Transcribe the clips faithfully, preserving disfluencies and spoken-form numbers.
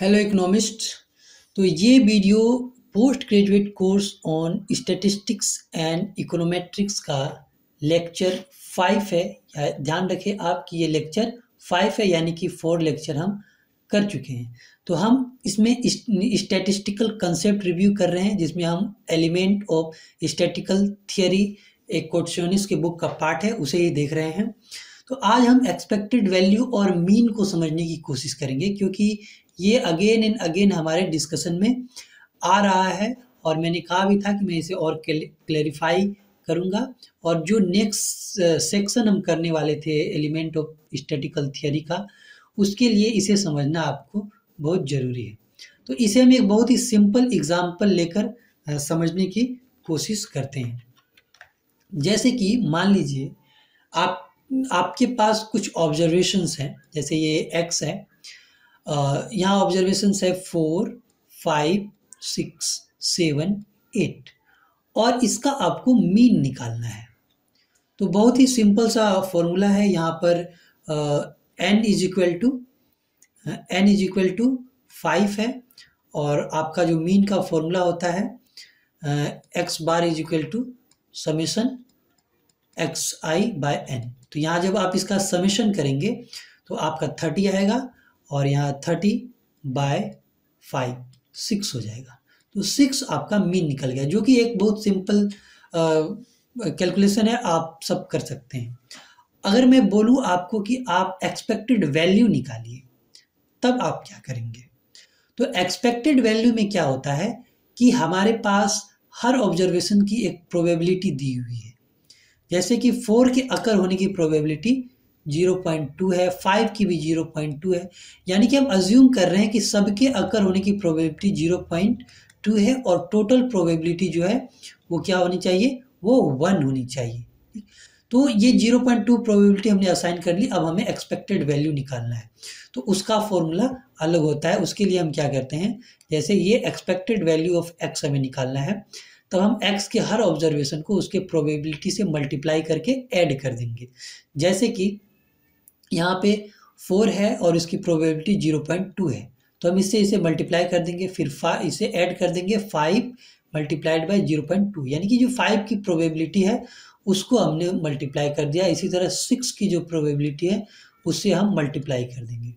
Hello economist. तो ये video post graduate course on statistics and econometrics का lecture five है। ध्यान रखें आपकी ये लेक्चर फाइव है, यानी कि फोर लेक्चर हम कर चुके हैं। तो हम इसमें स्टैटिस्टिकल कंसेप्ट रिव्यू कर रहे हैं, जिसमें हम एलिमेंट ऑफ स्टैटिकल थियरी एक कोट्सियोनिस के बुक का पार्ट है उसे ही देख रहे हैं। तो आज हम एक्सपेक्टेड वैल्यू और मीन को समझने की कोशिश करेंगे, क्योंकि ये अगेन एंड अगेन हमारे डिस्कशन में आ रहा है और मैंने कहा भी था कि मैं इसे और क्लेरिफाई करूँगा। और जो नेक्स्ट सेक्शन हम करने वाले थे एलिमेंट ऑफ स्टैटिकल थियरी का, उसके लिए इसे समझना आपको बहुत ज़रूरी है। तो इसे हम एक बहुत ही सिंपल एग्जाम्पल लेकर समझने की कोशिश करते हैं। जैसे कि मान लीजिए आप आपके पास कुछ ऑब्जर्वेशंस हैं, जैसे ये एक्स है, यहाँ ऑब्जर्वेशंस है four five six seven eight, और इसका आपको मीन निकालना है। तो बहुत ही सिंपल सा फॉर्मूला है। यहाँ पर N is equal to N is equal to five है, और आपका जो मीन का फॉर्मूला होता है X bar is equal to summation X I by N. तो यहाँ जब आप इसका समेशन करेंगे तो आपका थर्टी आएगा, और यहाँ थर्टी बाय फाइव सिक्स हो जाएगा। तो सिक्स आपका मीन निकल गया, जो कि एक बहुत सिंपल कैलकुलेशन है, आप सब कर सकते हैं। अगर मैं बोलूँ आपको कि आप एक्सपेक्टेड वैल्यू निकालिए, तब आप क्या करेंगे? तो एक्सपेक्टेड वैल्यू में क्या होता है कि हमारे पास हर ऑब्जर्वेशन की एक प्रोबेबिलिटी दी हुई है। जैसे कि फोर के अकर होने की प्रोबेबिलिटी ज़ीरो पॉइंट टू है, फाइव की भी ज़ीरो पॉइंट टू है, यानी कि हम अज्यूम कर रहे हैं कि सबके अकर होने की प्रोबेबिलिटी ज़ीरो पॉइंट टू है, और टोटल प्रोबेबिलिटी जो है वो क्या होनी चाहिए, वो वन होनी चाहिए। तो ये ज़ीरो पॉइंट टू प्रोबेबिलिटी हमने असाइन कर ली। अब हमें एक्सपेक्टेड वैल्यू निकालना है, तो उसका फॉर्मूला अलग होता है। उसके लिए हम क्या करते हैं, जैसे ये एक्सपेक्टेड वैल्यू ऑफ एक्स हमें निकालना है, तब तो हम x के हर ऑब्जर्वेशन को उसके प्रोबेबिलिटी से मल्टीप्लाई करके ऐड कर देंगे। जैसे कि यहाँ पे फोर है और इसकी प्रोबेबिलिटी ज़ीरो पॉइंट टू है, तो हम इससे इसे मल्टीप्लाई कर देंगे, फिर फाइव इसे ऐड कर देंगे, five multiplied by zero point two, यानी कि जो फाइव की प्रोबेबिलिटी है उसको हमने मल्टीप्लाई कर दिया। इसी तरह सिक्स की जो प्रोबेबिलिटी है उससे हम मल्टीप्लाई कर देंगे,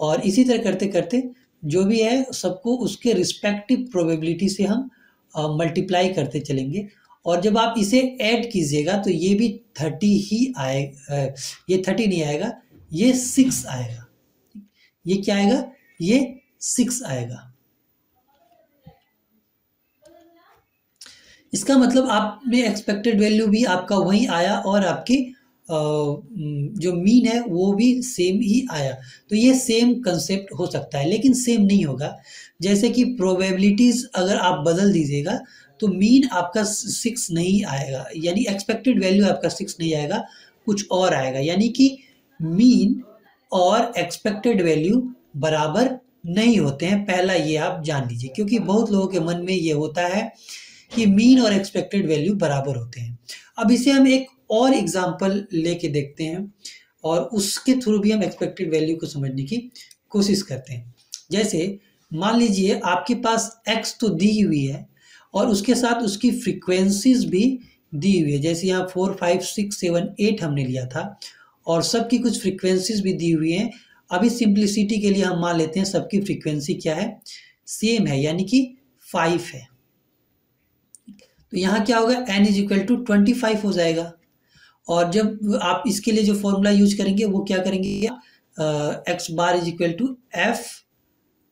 और इसी तरह करते करते जो भी है सबको उसके रिस्पेक्टिव प्रोबेबिलिटी से हम मल्टीप्लाई uh, करते चलेंगे। और जब आप इसे ऐड कीजिएगा तो ये भी थर्टी ही आए, ये थर्टी नहीं आएगा, ये सिक्स आएगा। ये क्या आएगा, ये सिक्स आएगा। इसका मतलब आपने एक्सपेक्टेड वैल्यू भी आपका वहीं आया, और आपकी जो मीन है वो भी सेम ही आया। तो ये सेम कंसेप्ट हो सकता है, लेकिन सेम नहीं होगा। जैसे कि प्रोबेबिलिटीज़ अगर आप बदल दीजिएगा तो मीन आपका सिक्स नहीं आएगा, यानी एक्सपेक्टेड वैल्यू आपका सिक्स नहीं आएगा, कुछ और आएगा। यानी कि मीन और एक्सपेक्टेड वैल्यू बराबर नहीं होते हैं, पहला ये आप जान लीजिए, क्योंकि बहुत लोगों के मन में ये होता है कि मीन और एक्सपेक्टेड वैल्यू बराबर होते हैं। अब इसे हम एक और एग्जाम्पल लेके देखते हैं, और उसके थ्रू भी हम एक्सपेक्टेड वैल्यू को समझने की कोशिश करते हैं। जैसे मान लीजिए आपके पास एक्स तो दी हुई है, और उसके साथ उसकी फ्रीक्वेंसीज भी दी हुई है। जैसे यहाँ four five six seven eight हमने लिया था, और सबकी कुछ फ्रीक्वेंसीज भी दी हुई हैं। अभी सिंप्लिसिटी के लिए हम मान लेते हैं सबकी फ्रीक्वेंसी क्या है, सेम है, यानी कि फाइव है। तो यहाँ क्या होगा, N is equal to twenty five हो जाएगा। और जब आप इसके लिए जो फॉर्मूला यूज करेंगे वो क्या करेंगे, X bar is equal to F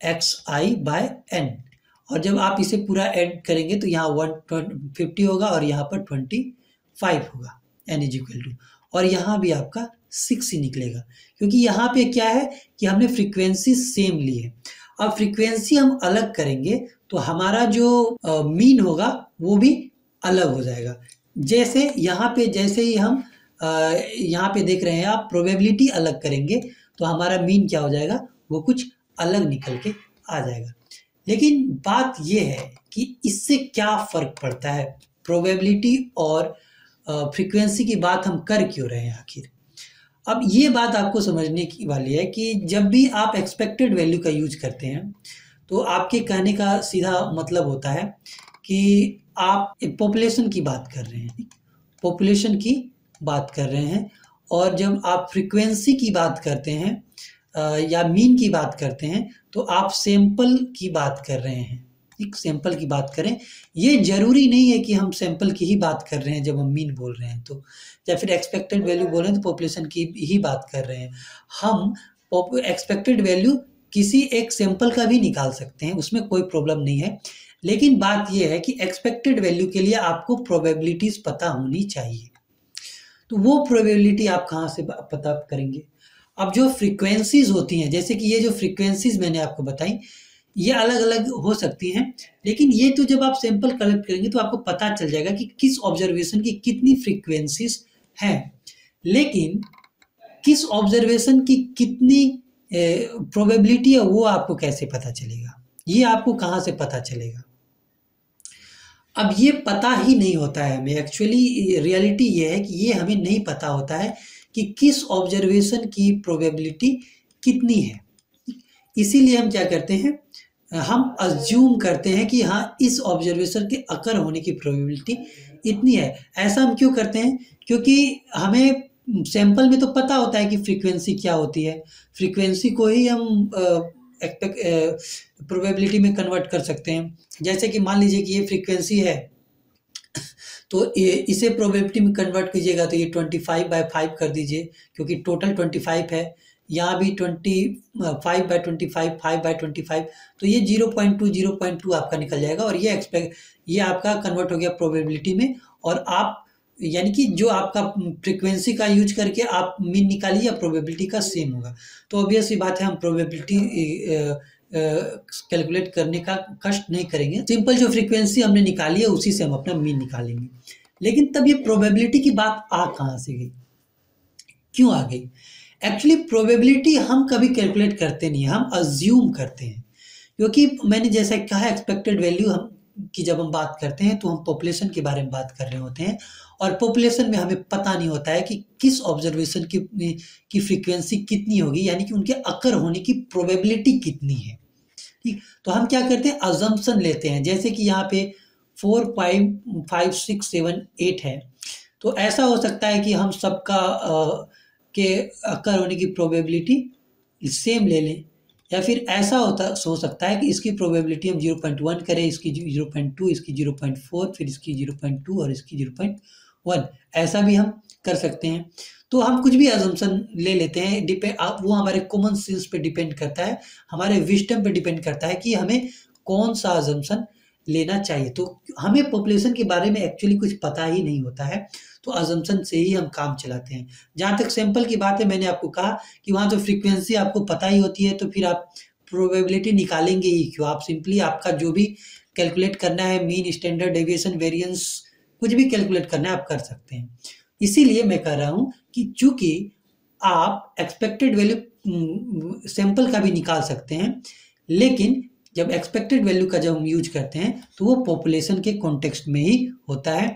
X I by N, और जब आप इसे पूरा ऐड करेंगे तो यहाँ वन फिफ्टी होगा और यहाँ पर ट्वेंटी फाइव होगा, एन इज इक्वल टू, और यहाँ भी आपका सिक्स ही निकलेगा, क्योंकि यहाँ पे क्या है कि हमने फ्रीक्वेंसी सेम ली है। अब फ्रीक्वेंसी हम अलग करेंगे तो हमारा जो मीन uh, होगा वो भी अलग हो जाएगा। जैसे यहाँ पे जैसे ही हम यहाँ पे देख रहे हैं आप प्रोबेबिलिटी अलग करेंगे तो हमारा मीन क्या हो जाएगा, वो कुछ अलग निकल के आ जाएगा। लेकिन बात ये है कि इससे क्या फ़र्क पड़ता है, प्रोबेबिलिटी और फ्रीक्वेंसी की बात हम कर क्यों रहे हैं आखिर। अब ये बात आपको समझने की वाली है कि जब भी आप एक्सपेक्टेड वैल्यू का यूज करते हैं तो आपके कहने का सीधा मतलब होता है कि आप पॉपुलेशन की बात कर रहे हैं, पॉपुलेशन की बात कर रहे हैं। और जब आप फ्रीक्वेंसी की बात करते हैं या मीन की बात करते हैं तो आप सैंपल की बात कर रहे हैं। एक सैंपल की बात करें, ये ज़रूरी नहीं है कि हम सैंपल की ही बात कर रहे हैं जब हम मीन बोल रहे हैं तो, या फिर एक्सपेक्टेड वैल्यू बोल रहे हैं तो पॉपुलेशन की ही बात कर रहे हैं। हम एक्सपेक्टेड वैल्यू किसी एक सैंपल का भी निकाल सकते हैं, उसमें कोई प्रॉब्लम नहीं है। लेकिन बात यह है कि एक्सपेक्टेड वैल्यू के लिए आपको प्रोबेबिलिटीज़ पता होनी चाहिए। तो वो प्रोबेबिलिटी आप कहाँ से पता करेंगे? अब जो फ्रीक्वेंसीज होती हैं, जैसे कि ये जो फ्रीक्वेंसीज मैंने आपको बताई, ये अलग अलग हो सकती हैं, लेकिन ये तो जब आप सैंपल कलेक्ट करेंगे तो आपको पता चल जाएगा कि किस ऑब्जर्वेशन की कितनी फ्रीक्वेंसीज हैं। लेकिन किस ऑब्जर्वेशन की कितनी प्रोबेबिलिटी है वो आपको कैसे पता चलेगा, ये आपको कहाँ से पता चलेगा? अब ये पता ही नहीं होता है हमें। एक्चुअली रियलिटी ये है कि ये हमें नहीं पता होता है कि किस ऑब्जर्वेशन की प्रोबेबिलिटी कितनी है। इसीलिए हम क्या करते हैं, हम अज्यूम करते हैं कि हाँ, इस ऑब्जर्वेशन के अकर होने की प्रोबेबिलिटी इतनी है। ऐसा हम क्यों करते हैं? क्योंकि हमें सैंपल में तो पता होता है कि फ्रीक्वेंसी क्या होती है, फ्रीक्वेंसी को ही हम एक्सपेक्ट प्रोबेबिलिटी में कन्वर्ट कर सकते हैं। जैसे कि मान लीजिए कि ये फ्रीक्वेंसी है तो इसे प्रोबेबिलिटी में कन्वर्ट कीजिएगा तो ये ट्वेंटी फाइव बाई फाइव कर दीजिए, क्योंकि टोटल ट्वेंटी फाइव है, यहाँ भी twenty five by twenty five, five by twenty five, तो ये zero point two zero point two आपका निकल जाएगा। और ये एक्सपेक्ट ये आपका कन्वर्ट हो गया प्रोबेबिलिटी में। और आप यानी कि जो आपका फ्रीक्वेंसी का यूज करके आप मीन निकालिए, प्रोबेबिलिटी का सेम होगा। तो ऑब्वियस सी बात है, हम प्रोबेबिलिटी कैलकुलेट करने का कष्ट नहीं करेंगे। सिंपल जो फ्रीक्वेंसी हमने निकाली है उसी से हम अपना मीन निकालेंगे। लेकिन तब ये प्रोबेबिलिटी की बात आ कहाँ से गई, क्यों आ गई? एक्चुअली प्रोबेबिलिटी हम कभी कैलकुलेट करते नहीं, हम अज्यूम करते हैं। क्योंकि मैंने जैसा कहा, एक्सपेक्टेड वैल्यू हम की जब हम बात करते हैं तो हम पॉपुलेशन के बारे में बात कर रहे होते हैं, और पॉपुलेशन में हमें पता नहीं होता है कि किस ऑब्जर्वेशन की की फ्रीक्वेंसी कितनी होगी, यानी कि उनके अकर होने की प्रोबेबिलिटी कितनी है। ठीक, तो हम क्या करते हैं, अजम्पशन लेते हैं। जैसे कि यहाँ पे four five five six seven eight है, तो ऐसा हो सकता है कि हम सबका के अक्कर होने की प्रोबेबिलिटी सेम ले लें, या फिर ऐसा होता हो सकता है कि इसकी प्रोबेबिलिटी हम ज़ीरो पॉइंट वन करें, इसकी ज़ीरो पॉइंट टू, इसकी ज़ीरो पॉइंट फोर, फिर इसकी ज़ीरो पॉइंट टू और इसकी ज़ीरो पॉइंट वन, ऐसा भी हम कर सकते हैं। तो हम कुछ भी अजम्पशन ले लेते हैं, डिपेंड आप वो हमारे कॉमन सेंस पे डिपेंड करता है, हमारे विस्टम पे डिपेंड करता है कि हमें कौन सा अजम्पशन लेना चाहिए। तो हमें पॉपुलेशन के बारे में एक्चुअली कुछ पता ही नहीं होता है, तो अजम्पशन से ही हम काम चलाते हैं। जहाँ तक सैंपल की बात है, मैंने आपको कहा कि वहाँ तो फ्रीक्वेंसी आपको पता ही होती है, तो फिर आप प्रोबेबिलिटी निकालेंगे ही क्यों? आप सिंपली आपका जो भी कैलकुलेट करना है, मीन, स्टैंडर्ड डेविएशन, वेरिएंस, कुछ भी कैलकुलेट करना है आप कर सकते हैं। इसीलिए मैं कह रहा हूँ कि चूँकि आप एक्सपेक्टेड वैल्यू सैंपल का भी निकाल सकते हैं, लेकिन जब एक्सपेक्टेड वैल्यू का जब हम यूज करते हैं तो वो पॉपुलेशन के कॉन्टेक्स्ट में ही होता है,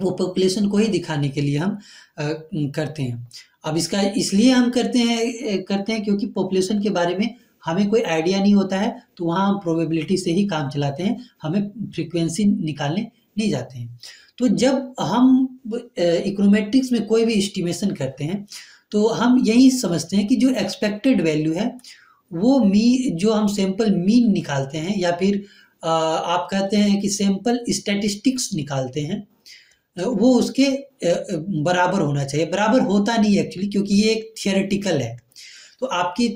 वो पॉपुलेशन को ही दिखाने के लिए हम आ, करते हैं। अब इसका इसलिए हम करते हैं करते हैं क्योंकि पॉपुलेशन के बारे में हमें कोई आइडिया नहीं होता है, तो वहाँ हम प्रोबेबिलिटी से ही काम चलाते हैं, हमें फ्रीक्वेंसी निकालने नहीं जाते हैं। तो जब हम इकोनोमेट्रिक्स में कोई भी एस्टिमेशन करते हैं तो हम यही समझते हैं कि जो एक्सपेक्टेड वैल्यू है वो मी जो हम सैंपल मीन निकालते हैं, या फिर आ, आप कहते हैं कि सैंपल स्टैटिस्टिक्स निकालते हैं, वो उसके बराबर होना चाहिए। बराबर होता नहीं एक्चुअली, क्योंकि ये एक थियोरेटिकल है। तो आपकी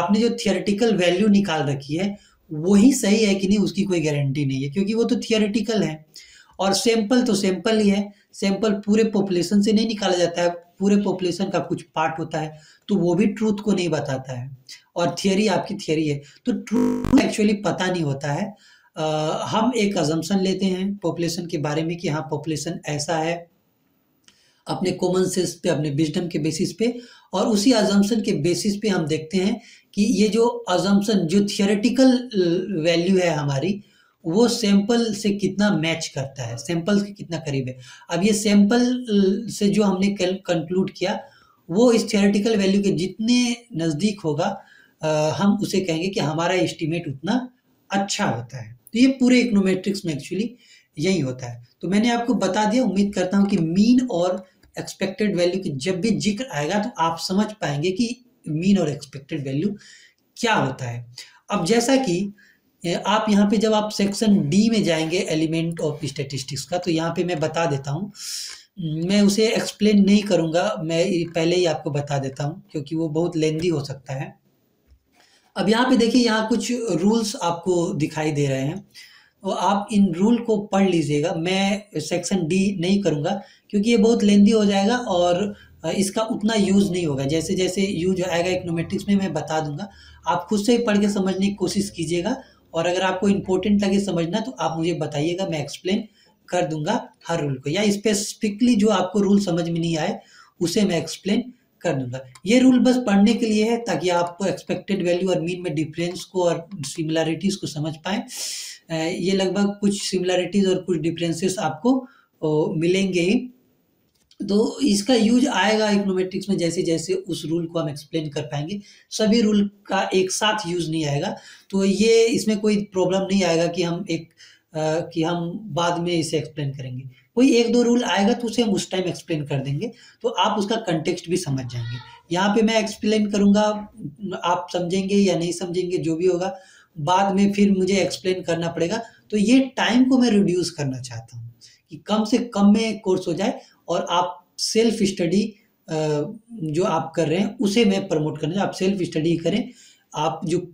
आपने जो थियोरेटिकल वैल्यू निकाल रखी है वही सही है कि नहीं, उसकी कोई गारंटी नहीं है, क्योंकि वो तो थियोरेटिकल है। और सैंपल तो सैंपल ही है, सैंपल पूरे पॉपुलेशन से नहीं निकाला जाता है, पूरे पॉपुलेशन का कुछ पार्ट होता है, तो वो भी ट्रूथ को नहीं बताता है। और थियरी आपकी थियरी है, तो ट्रूथ एक्चुअली पता नहीं होता है। आ, हम एक अजम्पशन लेते हैं पॉपुलेशन के बारे में कि हाँ, पॉपुलेशन ऐसा है, अपने कॉमन सेंस पे, अपने विजडम के बेसिस पे, और उसी अजम्पशन के बेसिस पे हम देखते हैं कि ये जो अजम्पशन, जो थियोरेटिकल वैल्यू है हमारी, वो सैंपल से कितना मैच करता है, सैंपल के कितना करीब है। अब ये सैंपल से जो हमने कंक्लूड किया वो इस थियोरेटिकल वैल्यू के जितने नज़दीक होगा आ, हम उसे कहेंगे कि हमारा एस्टिमेट उतना अच्छा होता है। तो ये पूरे इकोनोमेट्रिक्स में एक्चुअली यही होता है। तो मैंने आपको बता दिया, उम्मीद करता हूँ कि मीन और एक्सपेक्टेड वैल्यू की जब भी जिक्र आएगा तो आप समझ पाएंगे कि मीन और एक्सपेक्टेड वैल्यू क्या होता है। अब जैसा कि आप यहाँ पे जब आप सेक्शन डी में जाएंगे एलिमेंट ऑफ स्टैटिस्टिक्स का, तो यहाँ पे मैं बता देता हूँ, मैं उसे एक्सप्लेन नहीं करूँगा, मैं पहले ही आपको बता देता हूँ क्योंकि वो बहुत लेंदी हो सकता है। अब यहाँ पे देखिए, यहाँ कुछ रूल्स आपको दिखाई दे रहे हैं, तो आप इन रूल को पढ़ लीजिएगा। मैं सेक्शन डी नहीं करूँगा क्योंकि ये बहुत लेंदी हो जाएगा और इसका उतना यूज़ नहीं होगा। जैसे जैसे यूज आएगा इकोनॉमेट्रिक्स में मैं बता दूंगा, आप खुद से ही पढ़ के समझने की कोशिश कीजिएगा। और अगर आपको इम्पोर्टेंट लगे समझना तो आप मुझे बताइएगा, मैं एक्सप्लेन कर दूंगा हर रूल को, या स्पेसिफिकली जो आपको रूल समझ में नहीं आए उसे मैं एक्सप्लेन कर दूंगा। ये रूल बस पढ़ने के लिए है ताकि आपको एक्सपेक्टेड वैल्यू और मीन में डिफरेंस को और सिमिलैरिटीज़ को समझ पाएँ। ये लगभग कुछ सिमिलैरिटीज़ और कुछ डिफरेंसेस आपको मिलेंगे ही, तो इसका यूज आएगा इकोनॉमेट्रिक्स में जैसे जैसे उस रूल को हम एक्सप्लेन कर पाएंगे। सभी रूल का एक साथ यूज़ नहीं आएगा, तो ये इसमें कोई प्रॉब्लम नहीं आएगा कि हम एक आ, कि हम बाद में इसे एक्सप्लेन करेंगे। कोई एक दो रूल आएगा तो उसे हम उस टाइम एक्सप्लेन कर देंगे, तो आप उसका कंटेक्स्ट भी समझ जाएंगे। यहाँ पे मैं एक्सप्लेन करूँगा, आप समझेंगे या नहीं समझेंगे जो भी होगा, बाद में फिर मुझे एक्सप्लेन करना पड़ेगा। तो ये टाइम को मैं रिड्यूस करना चाहता हूँ कि कम से कम में कोर्स हो जाए और आप सेल्फ स्टडी जो आप कर रहे हैं उसे मैं प्रमोट करना। आप सेल्फ स्टडी करें, आप जो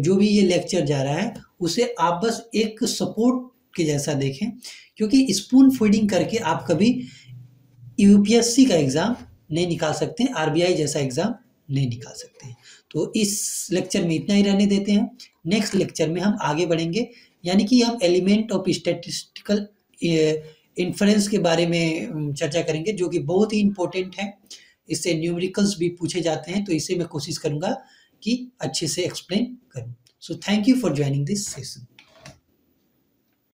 जो भी ये लेक्चर जा रहा है उसे आप बस एक सपोर्ट के जैसा देखें, क्योंकि स्पून फीडिंग करके आप कभी यूपीएससी का एग्ज़ाम नहीं निकाल सकते, आरबीआई जैसा एग्ज़ाम नहीं निकाल सकते। तो इस लेक्चर में इतना ही रहने देते हैं, नेक्स्ट लेक्चर में हम आगे बढ़ेंगे, यानी कि हम एलिमेंट ऑफ स्टैटिस्टिकल इन्फ्रेंस के बारे में चर्चा करेंगे जो कि बहुत ही इम्पोर्टेंट है। इससे न्यूमेरिकल्स भी पूछे जाते हैं, तो इसे मैं कोशिश करूँगा कि अच्छे से एक्सप्लेन करूँ। So thank you for joining this session.